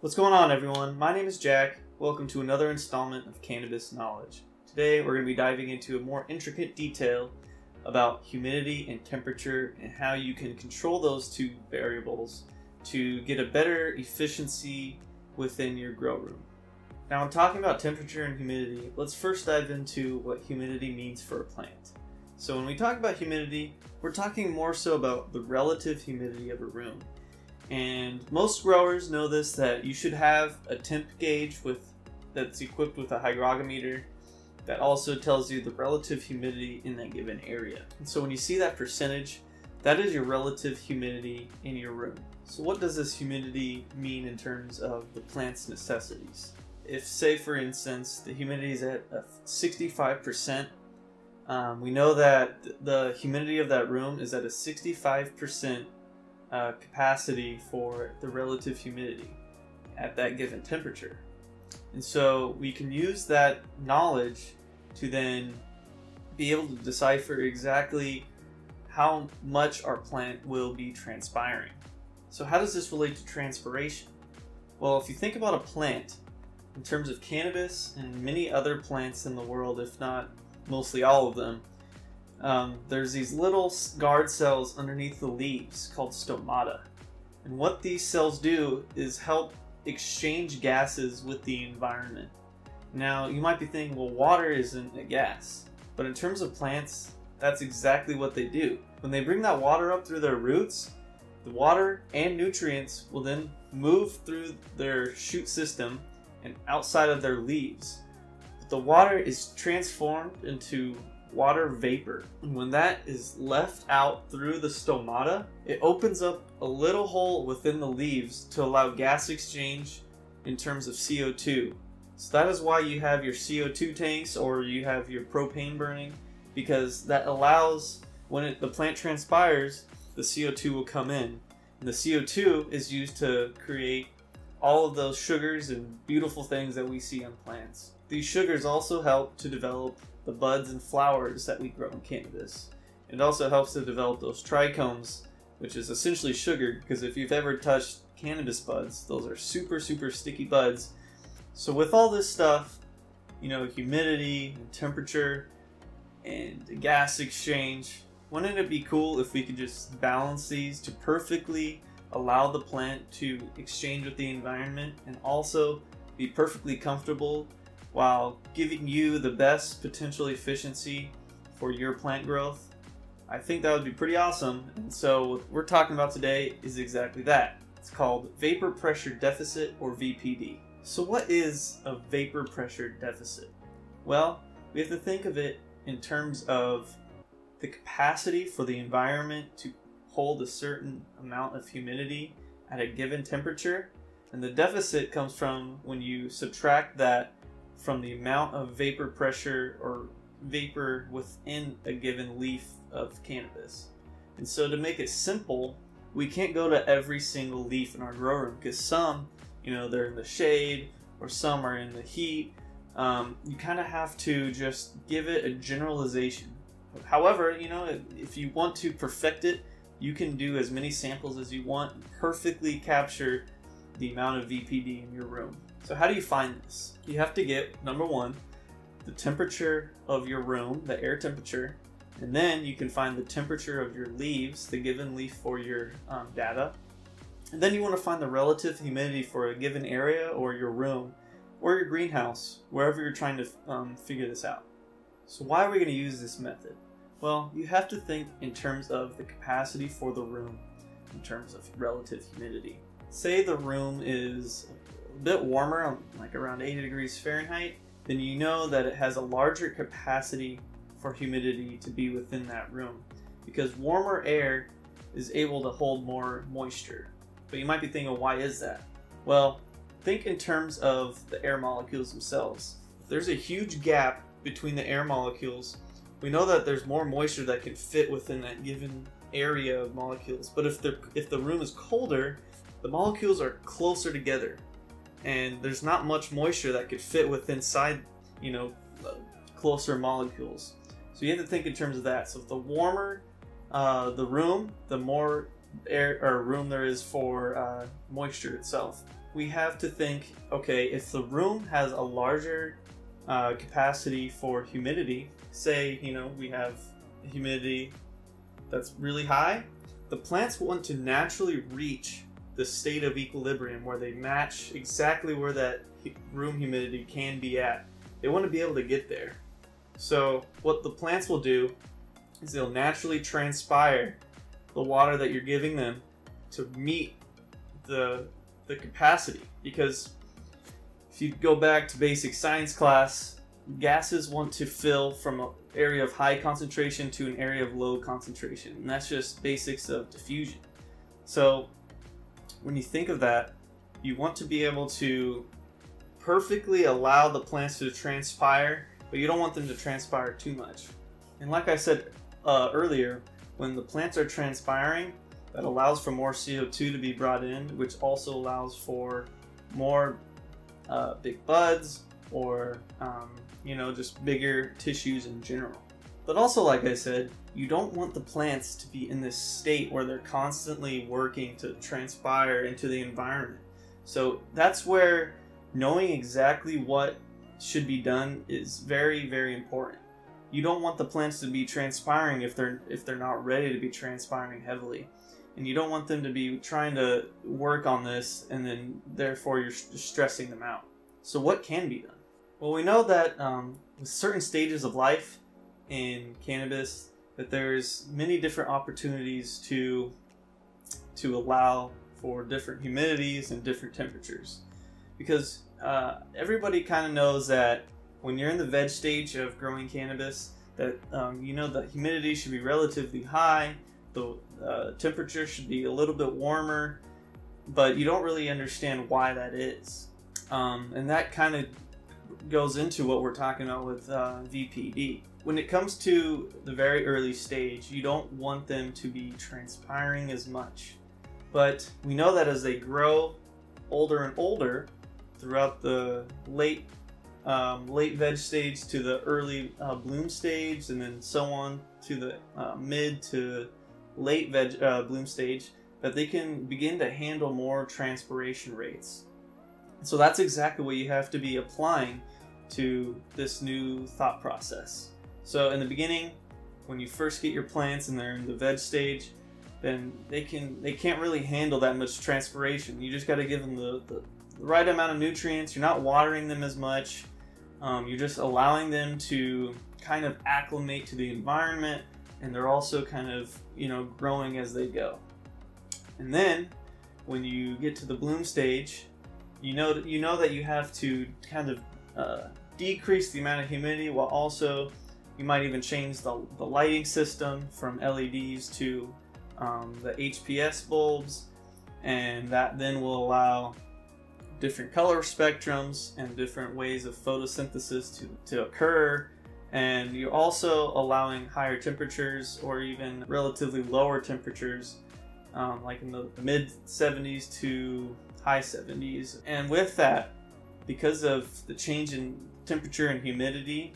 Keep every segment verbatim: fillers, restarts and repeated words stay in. What's going on, everyone? My name is Jack. Welcome to another installment of Cannabis Knowledge. Today we're going to be diving into a more intricate detail about humidity and temperature and how you can control those two variables to get a better efficiency within your grow room. Now, when talking about temperature and humidity, let's first dive into what humidity means for a plant. So when we talk about humidity, we're talking more so about the relative humidity of a room. And most growers know this, that you should have a temp gauge with that's equipped with a hygrometer that also tells you the relative humidity in that given area. And so when you see that percentage, that is your relative humidity in your room. So what does this humidity mean in terms of the plant's necessities? If, say for instance, the humidity is at sixty-five percent, um, we know that the humidity of that room is at a sixty-five percent Uh, capacity for the relative humidity at that given temperature. And so we can use that knowledge to then be able to decipher exactly how much our plant will be transpiring. So how does this relate to transpiration? Well, if you think about a plant in terms of cannabis and many other plants in the world, if not mostly all of them, Um, there's these little guard cells underneath the leaves called stomata. And what these cells do is help exchange gases with the environment. Now, you might be thinking, well, water isn't a gas. But in terms of plants, that's exactly what they do. When they bring that water up through their roots, the water and nutrients will then move through their shoot system and outside of their leaves. But the water is transformed into water vapor. And when that is left out through the stomata, it opens up a little hole within the leaves to allow gas exchange in terms of C O two. So that is why you have your C O two tanks or you have your propane burning, because that allows, when it, the plant transpires, the C O two will come in. And the C O two is used to create all of those sugars and beautiful things that we see on plants. These sugars also help to develop the buds and flowers that we grow in cannabis. It also helps to develop those trichomes, which is essentially sugar, because if you've ever touched cannabis buds, those are super, super sticky buds. So with all this stuff, you know, humidity and temperature and the gas exchange, wouldn't it be cool if we could just balance these to perfectly allow the plant to exchange with the environment and also be perfectly comfortable while giving you the best potential efficiency for your plant growth? I think that would be pretty awesome. And so what we're talking about today is exactly that. It's called vapor pressure deficit, or V P D. So what is a vapor pressure deficit? Well, we have to think of it in terms of the capacity for the environment to hold a certain amount of humidity at a given temperature. And the deficit comes from when you subtract that from the amount of vapor pressure or vapor within a given leaf of cannabis. And so to make it simple, we can't go to every single leaf in our grow room, because some, you know, they're in the shade or some are in the heat. Um, you kind of have to just give it a generalization. However, you know, if you want to perfect it, you can do as many samples as you want and perfectly capture the amount of V P D in your room. So how do you find this? You have to get, number one, the temperature of your room, the air temperature, and then you can find the temperature of your leaves, the given leaf for your um, data. And then you want to find the relative humidity for a given area or your room or your greenhouse, wherever you're trying to um, figure this out. So why are we going to use this method? Well, you have to think in terms of the capacity for the room in terms of relative humidity. Say the room is a bit warmer, like around eighty degrees Fahrenheit, then you know that it has a larger capacity for humidity to be within that room, because warmer air is able to hold more moisture. But you might be thinking, why is that? Well, think in terms of the air molecules themselves. If there's a huge gap between the air molecules, we know that there's more moisture that can fit within that given area of molecules. But if the, if the room is colder, the molecules are closer together, and there's not much moisture that could fit within side, you know, closer molecules. So you have to think in terms of that. So if the warmer uh, the room, the more air or room there is for uh, moisture itself. we have to think, okay, if the room has a larger uh, capacity for humidity, say, you know, we have humidity that's really high, the plants want to naturally reach the state of equilibrium where they match exactly where that room humidity can be at. They want to be able to get there. So what the plants will do is they'll naturally transpire the water that you're giving them to meet the, the capacity. Because if you go back to basic science class, gases want to fill from an area of high concentration to an area of low concentration. And that's just basics of diffusion. So when you think of that, you want to be able to perfectly allow the plants to transpire, but you don't want them to transpire too much. And like I said uh, earlier, when the plants are transpiring, that allows for more C O two to be brought in, which also allows for more uh, big buds or, um, you know, just bigger tissues in general. But also, like I said, you don't want the plants to be in this state where they're constantly working to transpire into the environment. So that's where knowing exactly what should be done is very, very important. You don't want the plants to be transpiring if they're if they're not ready to be transpiring heavily. And you don't want them to be trying to work on this and then therefore you're stressing them out. So what can be done? Well, we know that um, with certain stages of life in cannabis, that there's many different opportunities to, to allow for different humidities and different temperatures. Because uh, everybody kind of knows that when you're in the veg stage of growing cannabis, that um, you know the humidity should be relatively high, the uh, temperature should be a little bit warmer, but you don't really understand why that is. Um, and that kind of goes into what we're talking about with uh, V P D. When it comes to the very early stage, you don't want them to be transpiring as much. But we know that as they grow older and older, throughout the late Um, late veg stage to the early uh, bloom stage, and then so on to the uh, mid to late veg uh, bloom stage, that they can begin to handle more transpiration rates. So that's exactly what you have to be applying to this new thought process. So in the beginning, when you first get your plants and they're in the veg stage, then they can they can't really handle that much transpiration. You just got to give them the, the the right amount of nutrients. You're not watering them as much. Um, you're just allowing them to kind of acclimate to the environment, and they're also kind of, you know, growing as they go. And then when you get to the bloom stage, you know, you know that you have to kind of uh, decrease the amount of humidity, while also you might even change the, the lighting system from L E Ds to um, the H P S bulbs, and that then will allow different color spectrums and different ways of photosynthesis to, to occur. And you're also allowing higher temperatures or even relatively lower temperatures, um, like in the mid seventies to high seventies. And with that, because of the change in temperature and humidity,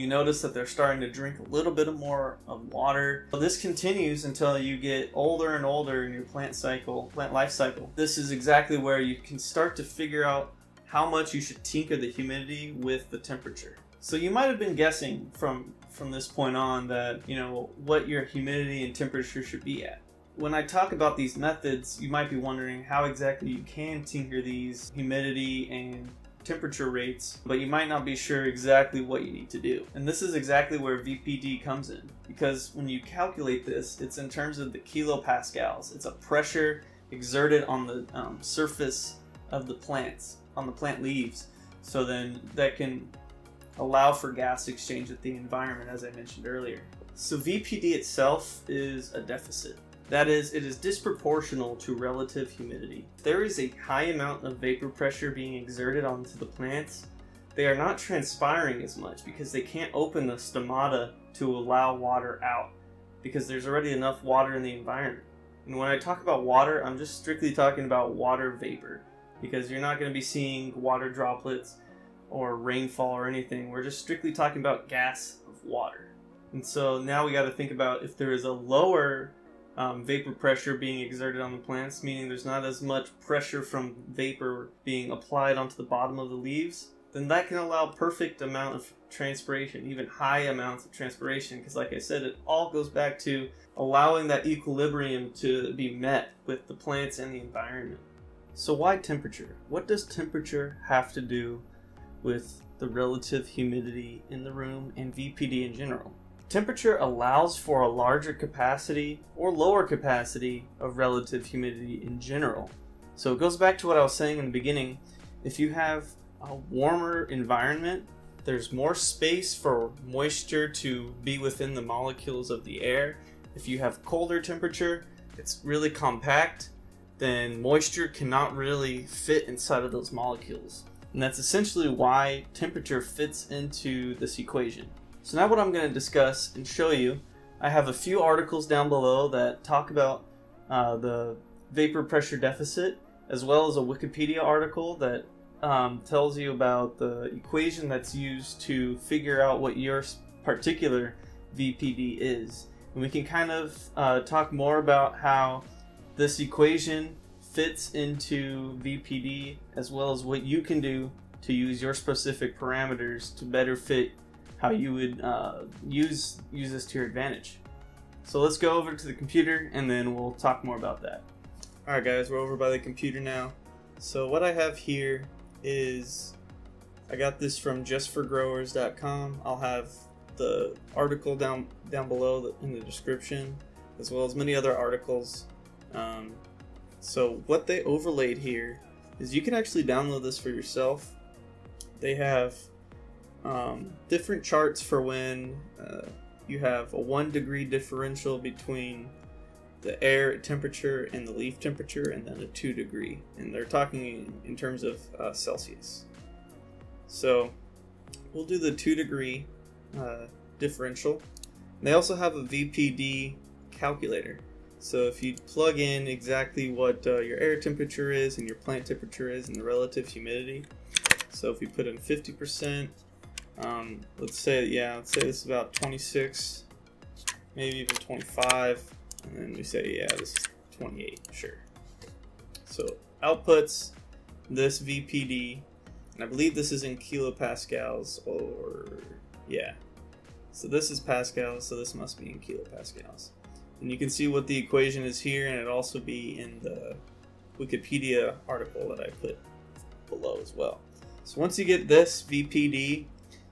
you notice that they're starting to drink a little bit more of water. So this continues until you get older and older in your plant cycle, plant life cycle. This is exactly where you can start to figure out how much you should tinker the humidity with the temperature. So you might have been guessing from, from this point on that, you know, what your humidity and temperature should be at. When I talk about these methods, you might be wondering how exactly you can tinker these humidity and temperature rates, but you might not be sure exactly what you need to do. And this is exactly where V P D comes in, because when you calculate this, it's in terms of the kilopascals. It's a pressure exerted on the um, surface of the plants, on the plant leaves. So then that can allow for gas exchange with the environment, as I mentioned earlier. So V P D itself is a deficit. That is, it is disproportional to relative humidity. If there is a high amount of vapor pressure being exerted onto the plants, they are not transpiring as much because they can't open the stomata to allow water out because there's already enough water in the environment. And when I talk about water, I'm just strictly talking about water vapor, because you're not going to be seeing water droplets or rainfall or anything. We're just strictly talking about gas of water. And so now we got to think about if there is a lower um, vapor pressure being exerted on the plants, meaning there's not as much pressure from vapor being applied onto the bottom of the leaves, then that can allow perfect amount of transpiration, even high amounts of transpiration, because like I said, it all goes back to allowing that equilibrium to be met with the plants and the environment. So why temperature? What does temperature have to do with the relative humidity in the room and V P D in general? Temperature allows for a larger capacity or lower capacity of relative humidity in general. So it goes back to what I was saying in the beginning. If you have a warmer environment, there's more space for moisture to be within the molecules of the air. If you have colder temperature, it's really compact, then moisture cannot really fit inside of those molecules. And that's essentially why temperature fits into this equation. So now what I'm going to discuss and show you, I have a few articles down below that talk about uh, the vapor pressure deficit, as well as a Wikipedia article that um, tells you about the equation that's used to figure out what your particular V P D is. And we can kind of uh, talk more about how this equation fits into V P D, as well as what you can do to use your specific parameters to better fit how you would uh, use use this to your advantage. So let's go over to the computer and then we'll talk more about that. Alright guys, we're over by the computer now. So what I have here is, I got this from just for growers dot com. I'll have the article down, down below in the description, as well as many other articles. Um, so what they overlaid here is you can actually download this for yourself. They have Um, different charts for when uh, you have a one degree differential between the air temperature and the leaf temperature, and then a two degree. And they're talking in terms of uh, Celsius. So we'll do the two degree uh, differential. And they also have a V P D calculator. So if you plug in exactly what uh, your air temperature is and your plant temperature is and the relative humidity. So if you put in fifty percent, Um, let's say, yeah, let's say this is about twenty-six, maybe even twenty-five, and then we say, yeah, this is twenty-eight, sure. So outputs this V P D, and I believe this is in kilopascals, or, yeah. So this is pascals, so this must be in kilopascals. And you can see what the equation is here, and it'll also be in the Wikipedia article that I put below as well. So once you get this V P D,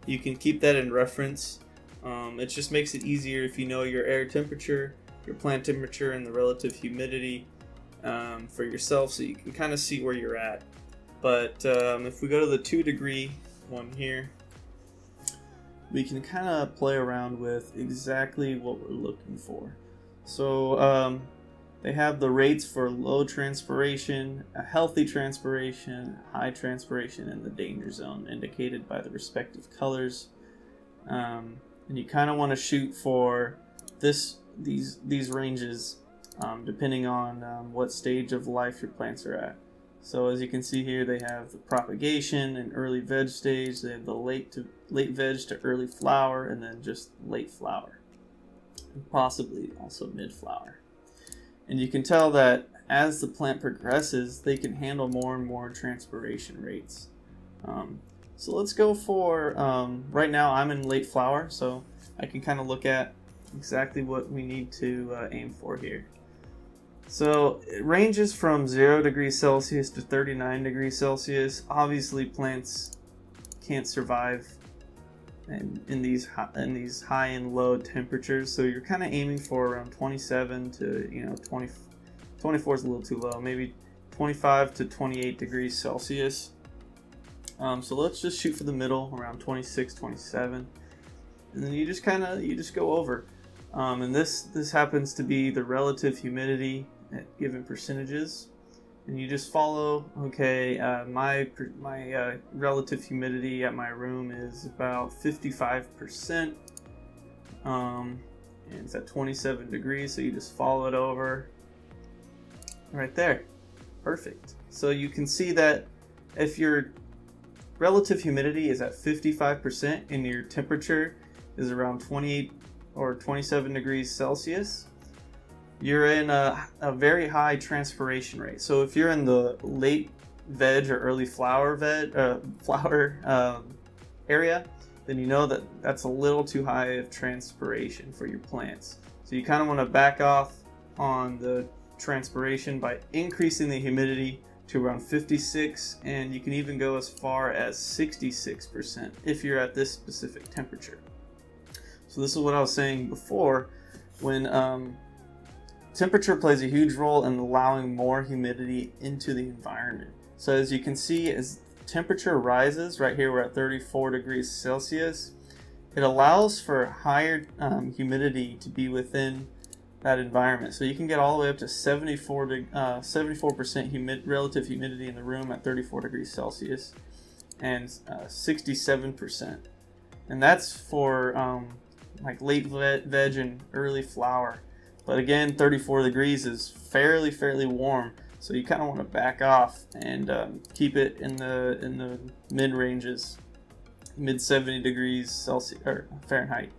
you can keep that in reference. Um, it just makes it easier if you know your air temperature, your plant temperature, and the relative humidity um, for yourself, so you can kind of see where you're at. But um, if we go to the two degree one here, we can kind of play around with exactly what we're looking for. So um, they have the rates for low transpiration, a healthy transpiration, high transpiration, and the danger zone indicated by the respective colors. Um, and you kind of want to shoot for this, these, these ranges um, depending on um, what stage of life your plants are at. So as you can see here, they have the propagation and early veg stage. They have the late to late veg to early flower, and then just late flower, and possibly also mid flower. And you can tell that as the plant progresses, they can handle more and more transpiration rates. Um, so let's go for, um, right now I'm in late flower, so I can kind of look at exactly what we need to uh, aim for here. So it ranges from zero degrees Celsius to thirty-nine degrees Celsius. Obviously plants can't survive in, in these high, in these high and low temperatures, so you're kind of aiming for around twenty-seven to, you know, twenty, twenty-four is a little too low, maybe twenty-five to twenty-eight degrees Celsius. Um, so let's just shoot for the middle, around twenty-six, twenty-seven, and then you just kind of you just go over. Um, and this this happens to be the relative humidity at given percentages, and you just follow. Okay, uh, my my uh, relative humidity at my room is about fifty-five percent, um, and it's at twenty-seven degrees, so you just follow it over right there. Perfect. So you can see that if your relative humidity is at fifty-five percent and your temperature is around twenty-eight or twenty-seven degrees Celsius, you're in a, a very high transpiration rate. So if you're in the late veg or early flower veg uh, flower um, area, then you know that that's a little too high of transpiration for your plants. So you kind of want to back off on the transpiration by increasing the humidity to around fifty-six, and you can even go as far as sixty-six percent if you're at this specific temperature. So this is what I was saying before, when um, temperature plays a huge role in allowing more humidity into the environment. So as you can see, as temperature rises, right here we're at thirty-four degrees Celsius, it allows for higher um, humidity to be within that environment. So you can get all the way up to seventy-four percent humid, relative humidity in the room at thirty-four degrees Celsius, and uh, sixty-seven percent. And that's for um, like late veg and early flower. But again, thirty-four degrees is fairly, fairly warm. So you kind of want to back off and um, keep it in the in the mid ranges, mid seventy degrees Celsius or Fahrenheit.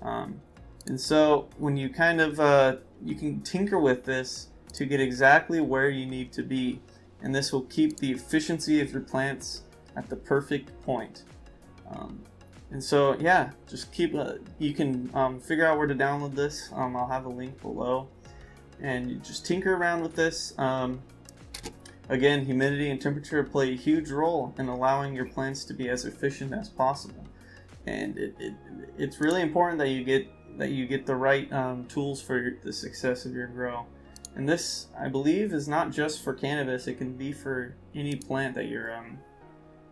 Um, And so when you kind of, uh, you can tinker with this to get exactly where you need to be. And this will keep the efficiency of your plants at the perfect point. Um, and so, yeah, just keep, uh, you can um, figure out where to download this. Um, I'll have a link below. And you just tinker around with this. Um, again, humidity and temperature play a huge role in allowing your plants to be as efficient as possible. And it, it, it's really important that you get that you get the right um, tools for your, the success of your grow. And this, I believe, is not just for cannabis. It can be for any plant that you're, um,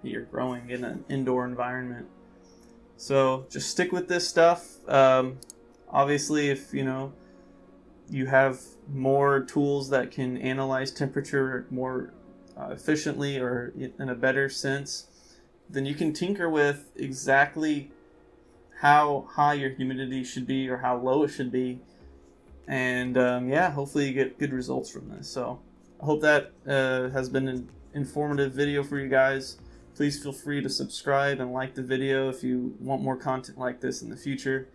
that you're growing in an indoor environment. So just stick with this stuff. Um, obviously, if you know you have more tools that can analyze temperature more uh, efficiently or in a better sense, then you can tinker with exactly how high your humidity should be or how low it should be, and um, yeah, hopefully you get good results from this. So I hope that uh, has been an informative video for you guys. Please feel free to subscribe and like the video if you want more content like this in the future.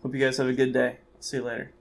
Hope you guys have a good day. See you later.